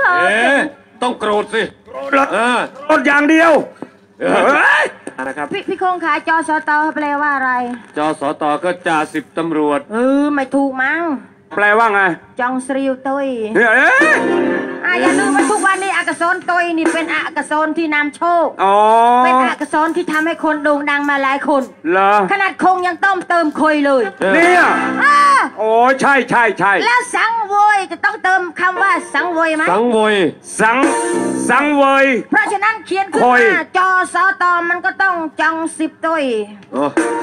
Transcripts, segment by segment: ค่ะต้องโกรธสิโกรธอย่างเดียวนะครับพี่คงขาจสตแปลว่าอะไรจสตก็จ่าสิบตำรวจไม่ถูกมั้งแปลว่าไงจองสริวตุยอย่าลืมว่าทุกวันนี้อักษรตุยนี่เป็นอักษรที่นำโชคเป็นอักษรที่ทำให้คนโด่งดังมาหลายคนขนาดคงยังต้มเติมคุยเลยเนี่ยโอ้ใช่ใช่ใช่แล้วสังเวยจะต้องเติมคำว่าสังเวยไหมสังเวยสังเวยเพราะฉะนั้นเขียนขึ้นมาจสตมันก็ต้องจองสิบตุย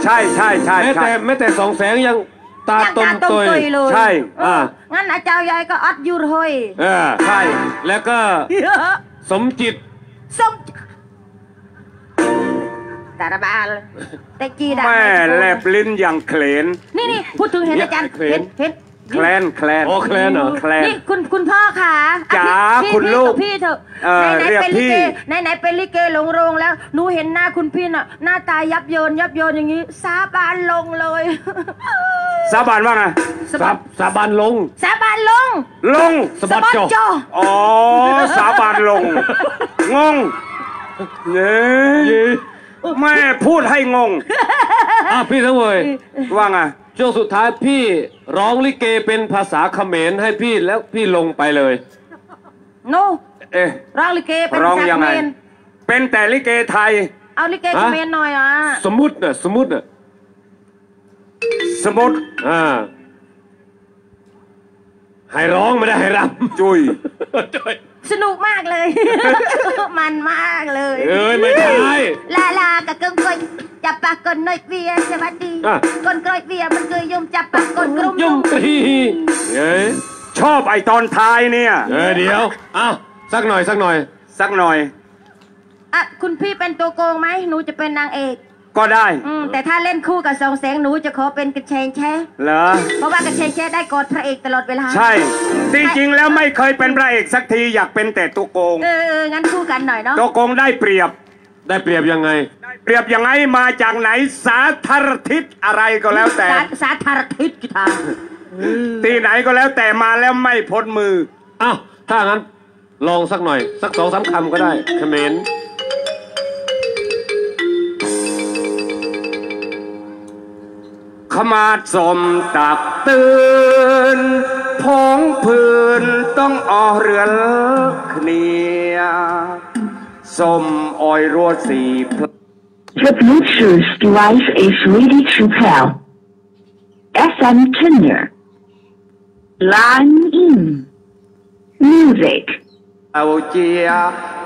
ใช่ใช่ใช่แม้แต่สองแสงยังตาตมตุยใช่งั้นอาจารย์ยายก็อัดยูร์เฮยใช่แล้วก็สมจิตตาระบาลแต่กีดาแม่แลบลิ้นอย่างเคลนนี่พูดถึงเห็นอาจารย์เห็นแคลนโอ้แคลนเหรอแคลนนี่คุณพ่อค่ะจ๋าคุณลูกพี่เถอะไหนเป็นลิเกหลงโรงแล้วหนูเห็นหน้าคุณพี่น่ะหน้าตายับเยินอย่างนี้สาบานลงเลยสาบานว่าไงสาบานลงสบัดจออ๋อสาบานลงงงเย้แม่พูดให้งงพี่ทั้งเว้ยว่าไงช่วงสุดท้ายพี่ร้องลิเกเป็นภาษาเขมรให้พี่แล้วพี่ลงไปเลยโนร้องลิเกเป็นภาษาเขมรเป็นแต่ลิเกไทยเอาลิเกเขมรหน่อยอ่ะสมมุติให้ร้องไม่ได้ให้รำจุยสนุกมากเลยมันมากเลยไม่ได้ลากับเกิ้งก้อยจับปากกนน้อยเวียสวัสดีกนกล้อยเวียมันคือยมจับปากกนกลุ่มยุ่มตีชอบไอตอนท้ายเนี่ยเดี๋ยวอ้าวสักหน่อยอ่ะคุณพี่เป็นตัวโกงไหมหนูจะเป็นนางเอกก็ได้แต่ถ้าเล่นคู่กับสองแสงหนูจะขอเป็นกระเชงแช่เหรอเพราะว่ากระเชงแช่ได้กอดพระเอกตลอดเวลาใช่จริงๆแล้วไม่เคยเป็นพระเอกสักทีอยากเป็นแต่ตัวโกงงั้นคู่กันหน่อยเนาะตัวโกงได้เปรียบยังไงเปรียบยังไงมาจากไหนสาธารทิศอะไรก็แล้วแต่สาธารทิศกีตาร์ตีไหนก็แล้วแต่มาแล้วไม่พ้นมืออ้าวถ้างั้นลองสักหน่อยสักสองสามคำก็ได้เขมรขมาดสมตับตื่นพ้องพื้นต้องอ่อเรือนเนียสมออยรัวสี The Bluetooth device is ready to pair. FM tuner. Line in. Music. เอาเจีย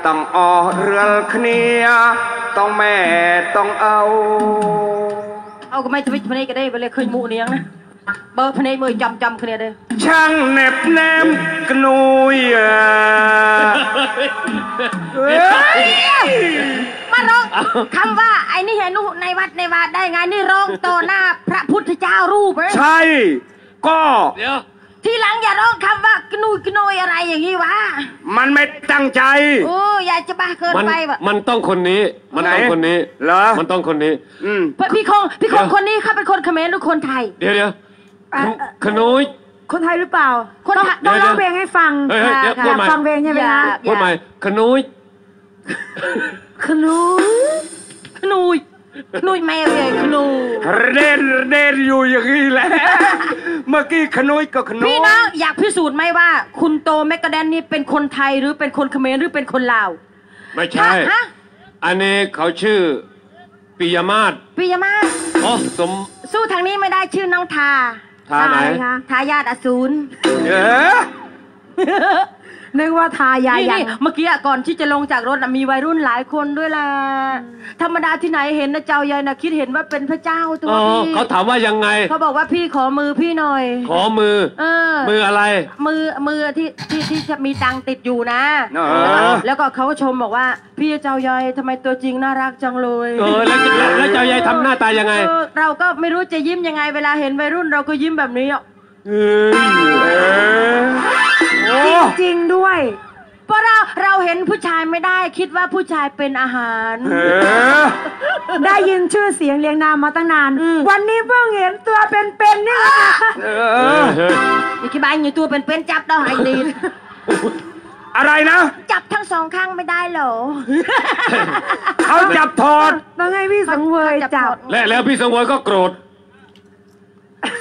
ต้องอ่อเรือนเนียต้องแม่ต้องเอาก็ไม่ทวิตพันนี้ก็ได้ไปเลยเคยมูเนียงนะเบอร์พันนี้มือจำคะแนนเลยช่างเน็บแนมกนุยมาร้องคำว่าไอ้นี่เห็นนุในวัดได้ไงนี่ร้องต่อหน้าพระพุทธเจ้ารูปเลยใช่ก็ทีหลังอย่าร้องคำว่ากนุยกนุยอะไรอย่างนี้วะมันไม่ตั้งใจอย่าจะบ้าเกินไปแบบมันต้องคนนี้เหรอมันต้องคนนี้พี่คงคนนี้เขาเป็นคนเขมรหรือคนไทยเดี๋ยวขนุยคนไทยหรือเปล่าต้องร้องเพลงให้ฟังฟังเพลงใช่ไหมนะพูดใหม่ขนุยแม่เลยขนุยเล่นอยู่อย่างนี้แหละเมื่อกี้ขนุยพี่น้องอยากพิสูจน์ไหมว่าคุณโตแมกกาแดนนี่เป็นคนไทยหรือเป็นคนเขมรหรือเป็นคนลาวไม่ใช่อันนี้เขาชื่อปิยมาศอ๋อสมสู้ทางนี้ไม่ได้ชื่อน้องทาไหนคะทายาทอสูรนึกว่าทายานี่เมื่อกี้ก่อนที่จะลงจากรถมีวัยรุ่นหลายคนด้วยแหละธรรมดาที่ไหนเห็นนะเจ้ายายนะคิดเห็นว่าเป็นพระเจ้าตัวพี่เขาถามว่ายังไงเขาบอกว่าพี่ขอมือพี่หน่อยขอมือมืออะไรมือที่จะมีตังติดอยู่นะแล้วก็เขาชมบอกว่าพี่เจ้ายายทำไมตัวจริงน่ารักจังเลยแล้วเจ้ายายทำหน้าตายังไงเราก็ไม่รู้จะยิ้มยังไงเวลาเห็นวัยรุ่นเราก็ยิ้มแบบนี้จริงด้วยเพราะเราเห็นผู้ชายไม่ได้คิดว่าผู้ชายเป็นอาหารได้ยินชื่อเสียงเรียงนามมาตั้งนานวันนี้เพิ่งเห็นตัวเป็นๆนี่ไอ้ขี้บ้าอยู่ตัวเป็นๆจับดอกไอ้ดีนไอ้ อะไรนะจับทั้งสองข้างไม่ได้เหรอเขาจับถอดแล้วไงพี่สังเวยจับแล้วพี่สังเวยก็โกรธ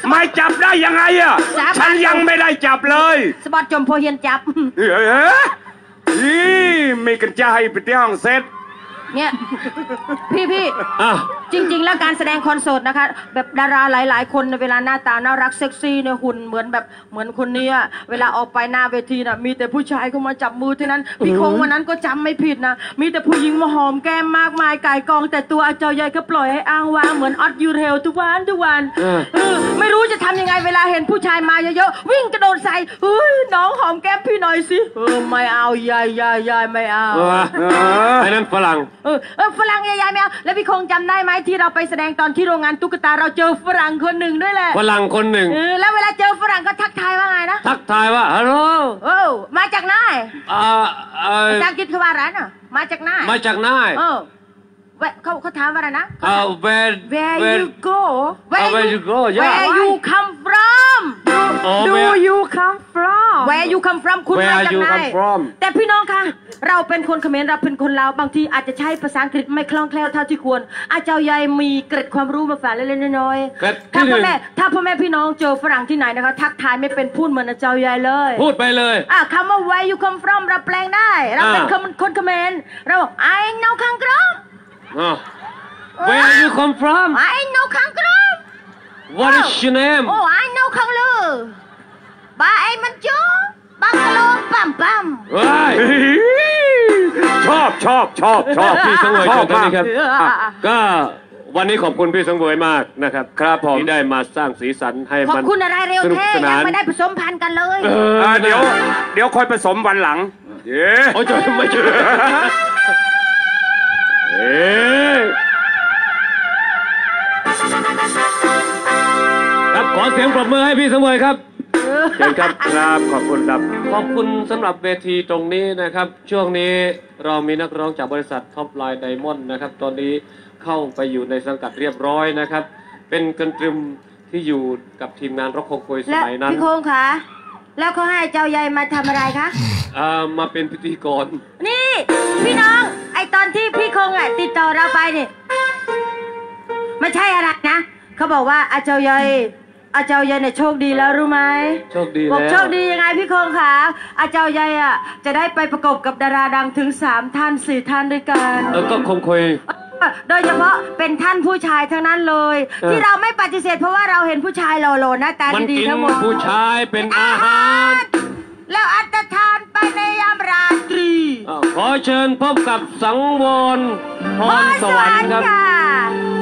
ไม่จับได้ยังไงอ่ะฉันยังไม่ได้จับเลยสปอตจมโพเฮียนจับนี่ไม่กันจะให้ไปที่ห้องเซตเนี่ยพี่จริงๆแล้วการแสดงคอนเสิร์ตนะคะแบบดาราหลายๆคนในเวลาหน้าตาน่ารักเซ็กซี่เนี่ยหุ่นเหมือนคนนี้เวลาออกไปหน้าเวทีน่ะมีแต่ผู้ชายเข้ามาจับมือที่นั้นพี่คงวันนั้นก็จำไม่ผิดนะมีแต่ผู้หญิงมาหอมแก้มมากมายก่ายกองแต่ตัวอาจารย์ใหญ่ก็ปล่อยให้อ้างว้างเหมือนออดยูเทลทุกวันไม่รู้จะทำยังไงเวลาเห็นผู้ชายมาเยอะๆวิ่งกระโดดใส่เฮ้ยน้องหอมแก้มพี่หน่อยสิไม่เอายายไม่เอาไอ้นั่นฝรั่งฝรั่งยายไม่เอาแล้วพี่คงจำได้ไหมที่เราไปแสดงตอนที่โรงงานตุ๊กตาเราเจอฝรั่งคนหนึ่งด้วยแหละฝรั่งคนหนึ่งแล้วเวลาเจอฝรั่งก็ทักทายว่าไงนะทักทายว่าฮัลโหลโอ้มาจากไหนภาษาอังกฤษเขาว่าอะไรน่ะมาจากไหนมาจากไหนเขาถามว่าอะไรนะwhere you go where you come from do you come from where you come from คุณมาจากไหนแต่พี่น้องคะเราเป็นคนเขมรเราเป็นคนลาวบางทีอาจจะใช้ภาษาอังกฤษไม่คล่องแคล่วเท่าที่ควรอาจารย์ใหญ่มีเกร็ดความรู้มาฝากเล็กๆน้อยๆถ้าพ่อแม่พี่น้องเจอฝรั่งที่ไหนนะคะทักทายไม่เป็นพูดเหมือนอาจารย์ใหญ่เลยพูดไปเลยคำว่า where you come from เราแปลงได้เราเป็นคนเขมรเราบอก I know come from where you come from I know come from what is your name oh I know come lu ba ai man chu ba kalo pam pamชอบพี่สังเวยครับก็วันนี้ขอบคุณพี่สังเวยมากนะครับครับผมที่ได้มาสร้างสีสันให้มันขอบคุณอะไรเร็วแท้ยังไม่ได้ผสมพันธุ์กันเลยเดี๋ยวค่อยผสมวันหลังโอ้ยไม่เชื่อครับขอเสียงปรบมือให้พี่สังเวยครับเชิญครับครับขอบคุณครับขอบคุณสำหรับเวทีตรงนี้นะครับช่วงนี้เรามีนักร้องจากบริษัทท็อปไลน์ไดมอนด์นะครับตอนนี้เข้าไปอยู่ในสังกัดเรียบร้อยนะครับเป็นกันตรึมที่อยู่กับทีมงานร็อกคงโกยสมัยนั้นพี่คงคะแล้วเขาให้เจ้าใหญ่มาทำอะไรคะมาเป็นพิธีกรนี่พี่น้องไอตอนที่พี่คงอ่ะติดต่อเราไปเนี่ยไม่ใช่อะไรนะเขาบอกว่าเจ้าใหญ่อาจารย์ใหญ่เนี่ยโชคดีแล้วรู้ไหมโชคดีแล้วบอกโชคดียังไงพี่คงคะอาจารย์ใหญ่อ่ะจะได้ไปประกบกับดาราดังถึง3ท่าน4ท่านด้วยกันก็คงคุยโดยเฉพาะเป็นท่านผู้ชายทั้งนั้นเลยที่เราไม่ปฏิเสธเพราะว่าเราเห็นผู้ชายหล่อๆหน้าตาดีๆทั้งหมดผู้ชายเป็นอาหารแล้วอัตทานไปในยามราตรีขอเชิญพบกับสังวรพรสวรรค์ครับ